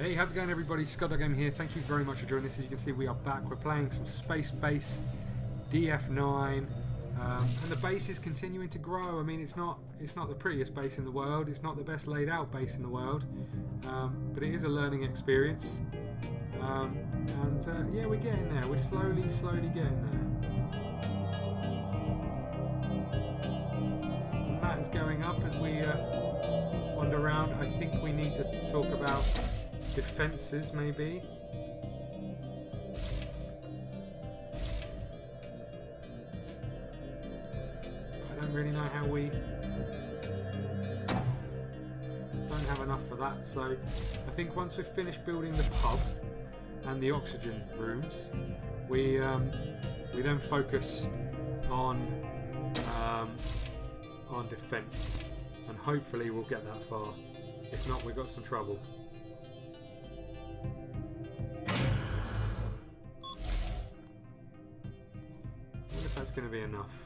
Hey, how's it going everybody? ScottDogGaming here. Thank you very much for joining us. As you can see, we are back. We're playing some Space Base DF9. And the base is continuing to grow. I mean, it's not the prettiest base in the world. It's not the best laid out base in the world. But it is a learning experience. Yeah, we're getting there. We're slowly getting there. And that is going up as we wander around. I think we need to talk about defenses, maybe. I don't really know how we don't have enough for that, so I think once we've finished building the pub and the oxygen rooms, we then focus on defense, and hopefully we'll get that far. If not, we've got some trouble. That's going to be enough.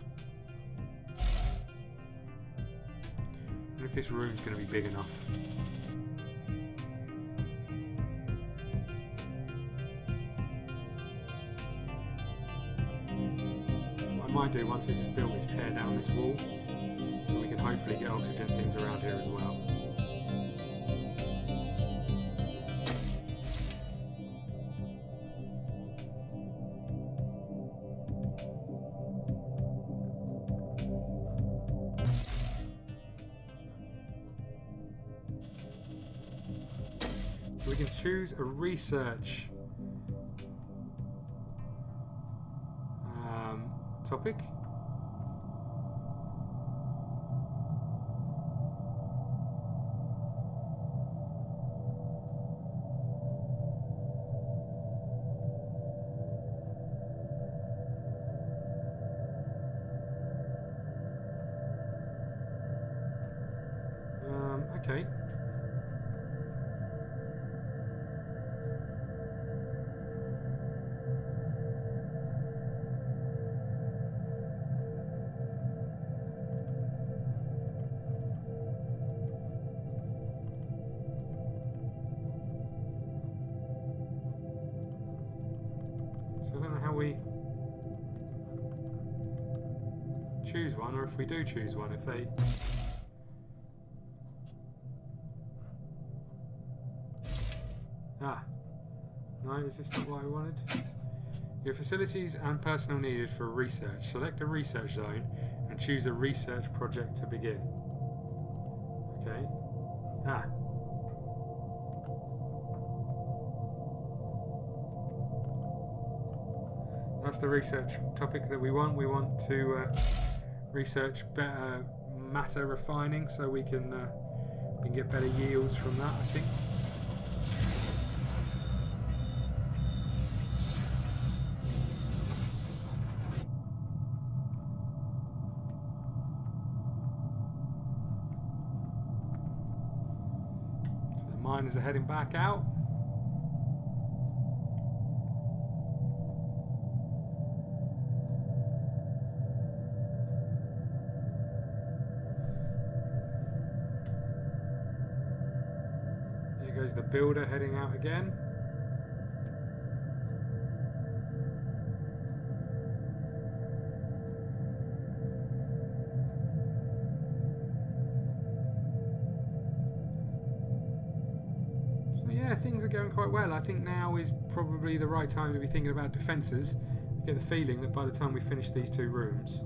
And if this room's going to be big enough. What I might do once this is built is tear down this wall, so we can hopefully get oxygen things around here as well. We can choose a research topic. Okay. I don't know how we choose one, or if we do choose one, if they... Ah. No, is this not what I wanted? Your facilities and personnel needed for research. Select a research zone and choose a research project to begin. Okay. Ah. That's the research topic that we want. We want to research better matter refining, so we can get better yields from that, I think. So the miners are heading back out. There's the builder heading out again. So yeah, things are going quite well. I think now is probably the right time to be thinking about defences. I get the feeling that by the time we finish these two rooms,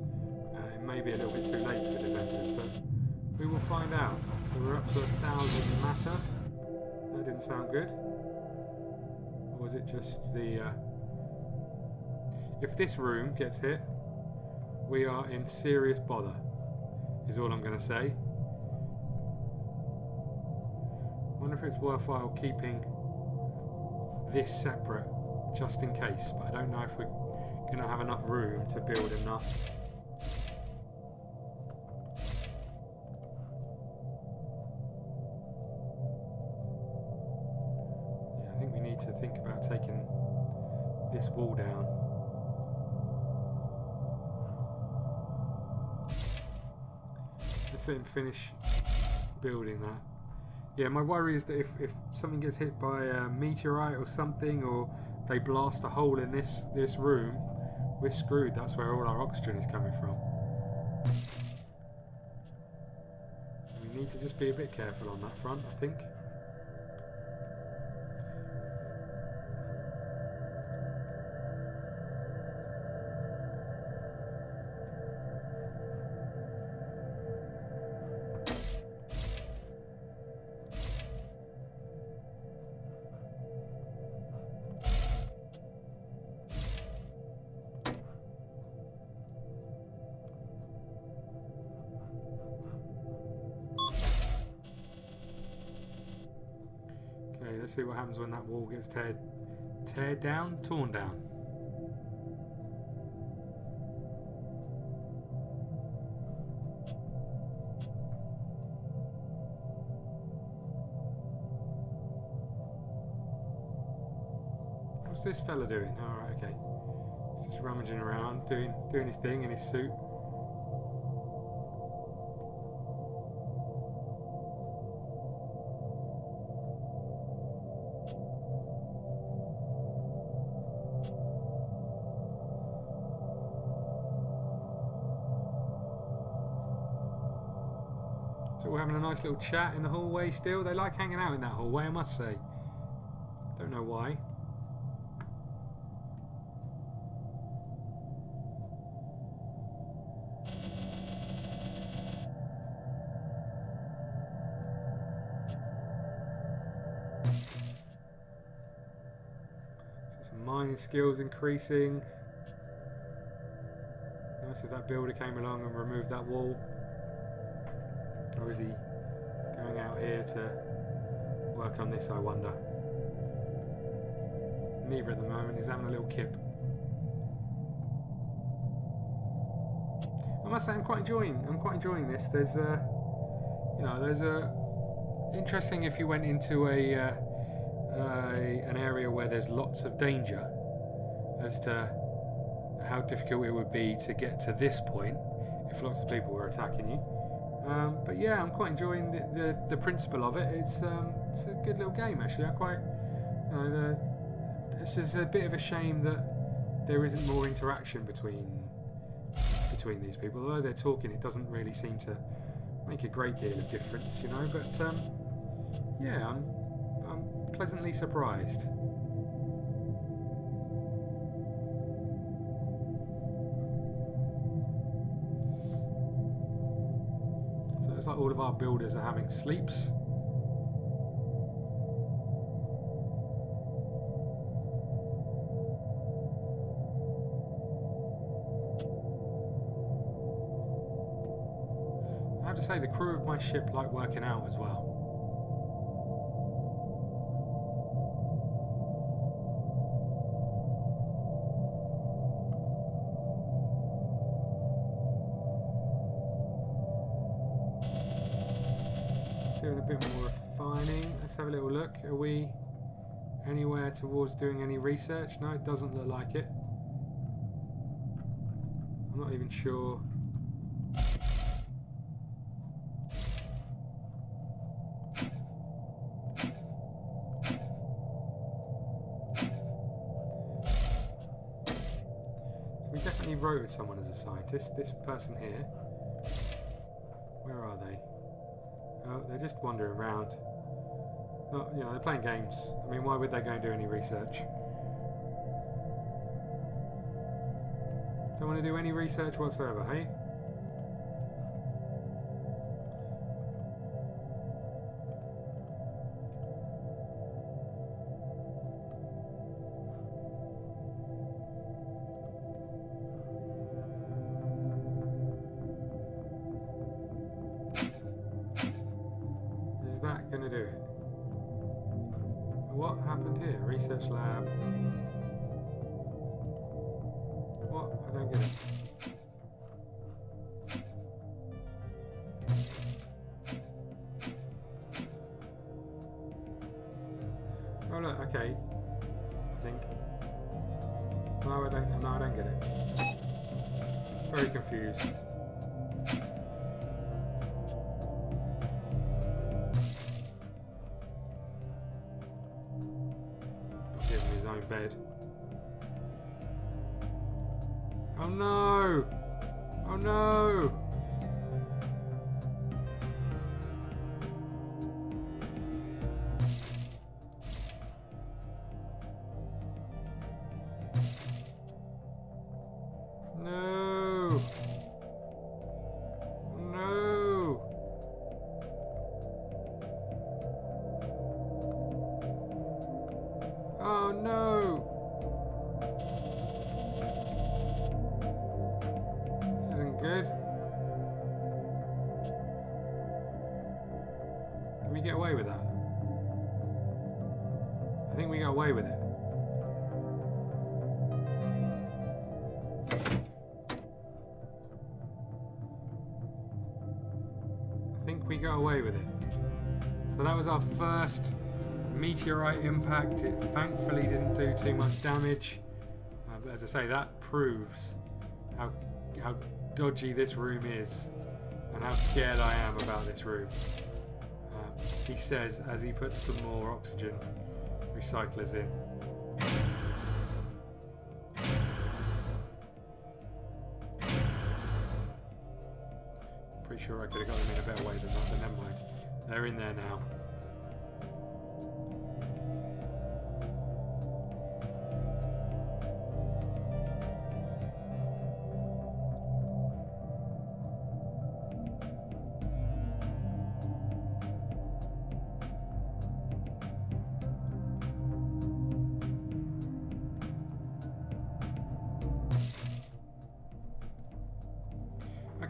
it may be a little bit too late for defences, but we will find out. So we're up to 1,000 matter. That didn't sound good. Or was it just the... If this room gets hit, we are in serious bother, is all I'm going to say. I wonder if it's worthwhile keeping this separate, just in case. But I don't know if we're going to have enough room to build enough. To think about taking this wall down. Let's let him finish building that. Yeah, my worry is that if something gets hit by a meteorite or something, or they blast a hole in this room, we're screwed. That's where all our oxygen is coming from. So we need to just be a bit careful on that front, I think. Let's see what happens when that wall gets torn down. What's this fella doing? Alright, okay. He's just rummaging around, doing his thing in his suit. So we're having a nice little chat in the hallway still. They like hanging out in that hallway, I must say. Don't know why. So some mining skills increasing. Nice if that builder came along and removed that wall. Or is he going out here to work on this, I wonder? Neither at the moment. He's having a little kip. I must say I'm quite enjoying this. There's a, you know, there's a interesting if you went into an area where there's lots of danger as to how difficult it would be to get to this point if lots of people were attacking you. But yeah, I'm quite enjoying the principle of it. It's a good little game actually. I quite, you know, it's just a bit of a shame that there isn't more interaction between these people. Although they're talking, it doesn't really seem to make a great deal of difference, you know. But yeah, I'm pleasantly surprised. Looks like all of our builders are having sleeps. I have to say, the crew of my ship like working out as well. Doing a bit more refining. Let's have a little look. Are we anywhere towards doing any research? No, it doesn't look like it. I'm not even sure. So we definitely voted someone as a scientist. This person here. Where are they? Oh, they're just wandering around. Not, you know, they're playing games. I mean, why would they go and do any research? Don't want to do any research whatsoever, hey? That going to do it? What happened here? Research lab. What? I don't get it. Oh look, okay. I think. No, I don't get it. Very confused. own bed. Oh no! Oh no! No! No! Oh no! This isn't good. Can we get away with that? I think we got away with it. So that was our first meteorite impact. It thankfully didn't do too much damage, but as I say, that proves how dodgy this room is and how scared I am about this room. He says as he puts some more oxygen recyclers in. Pretty sure I could have got them in a better way than that, but never mind. They're in there now.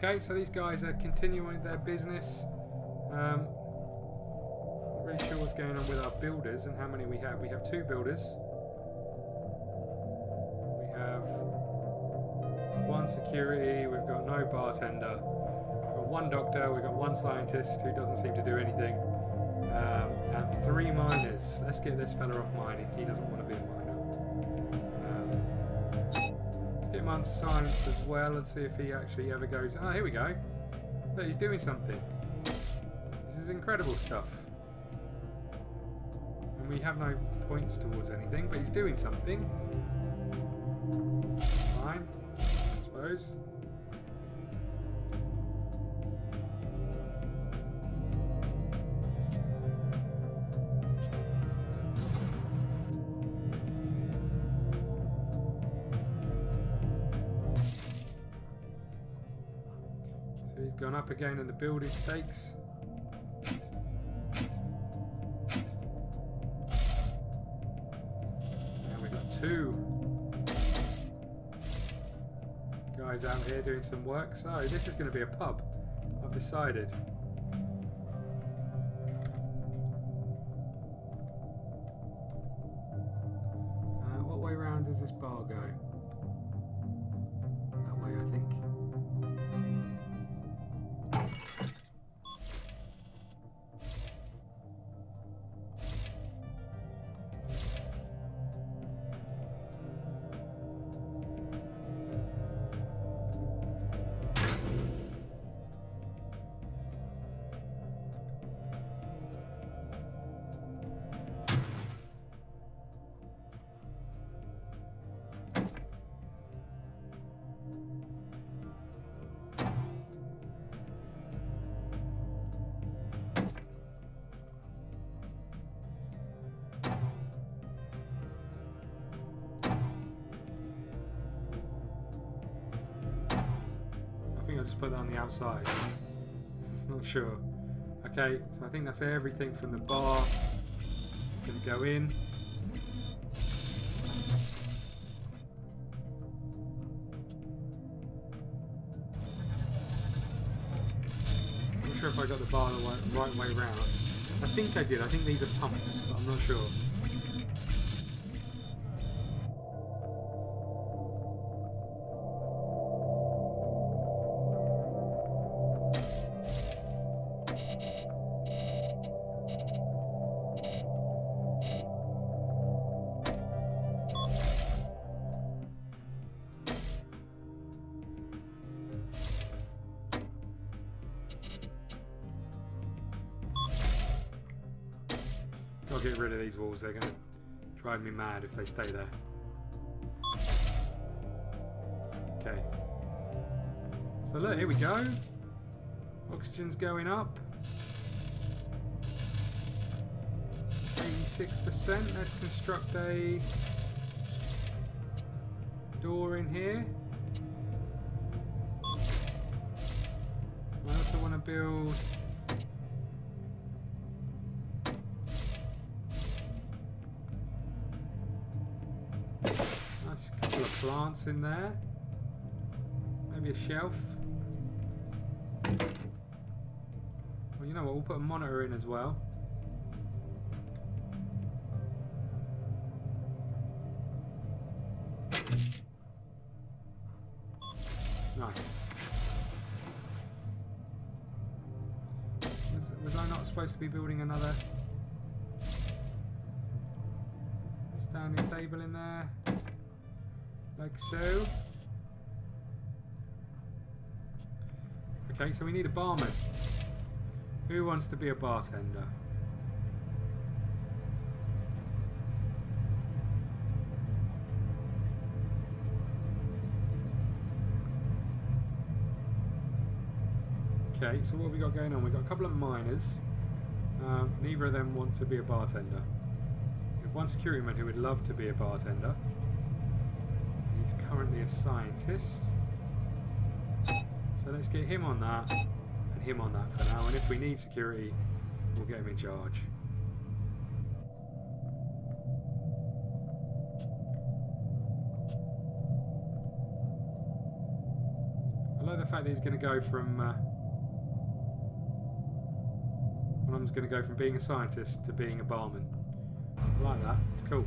Okay, so these guys are continuing their business. Not really sure what's going on with our builders and how many we have. We have 2 builders. We have 1 security, we've got no bartender, we've got 1 doctor, we've got 1 scientist who doesn't seem to do anything, and 3 miners. Let's get this fella off mining, he doesn't want to be a miner. Let's get him on science as well and see if he actually ever goes, ah, here we go, look, he's doing something. This is incredible stuff. We have no points towards anything, but he's doing something. Fine, I suppose. So he's gone up again in the building stakes. Guys out here doing some work, so this is going to be a pub, I've decided. What way round does this bar go? That way, I think. Just put that on the outside. Not sure. Okay, so I think that's everything from the bar. It's going to go in. I'm not sure if I got the bar the right way round. I think I did. I think these are pumps, but I'm not sure. Get rid of these walls, they're going to Drive me mad if they stay there. Okay. So look, here we go. Oxygen's going up. 86%. Let's construct a door in here. I also want to build nice couple of plants in there. Maybe a shelf. Well, you know what, we'll put a monitor in as well. Nice. Was I not supposed to be building another standing table in there? Like so. Okay, so we need a barman. Who wants to be a bartender? Okay, so what have we got going on? We've got a couple of miners. Neither of them want to be a bartender. We have one security man who would love to be a bartender. He's currently a scientist. So let's get him on that, and him on that for now. And if we need security, we'll get him in charge. I like the fact that he's going to go from... one of them's going to go from being a scientist to being a barman. I like that, it's cool.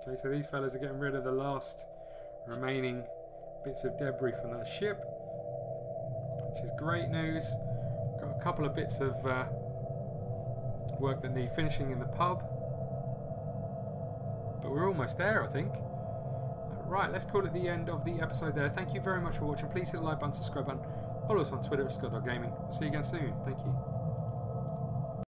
Okay, so these fellas are getting rid of the last remaining bits of debris from that ship, which is great news. Got a couple of bits of work that need finishing in the pub. But we're almost there, I think. Right, let's call it the end of the episode there. Thank you very much for watching. Please hit the like button, subscribe button. Follow us on Twitter at ScottDogGaming. We'll see you again soon. Thank you.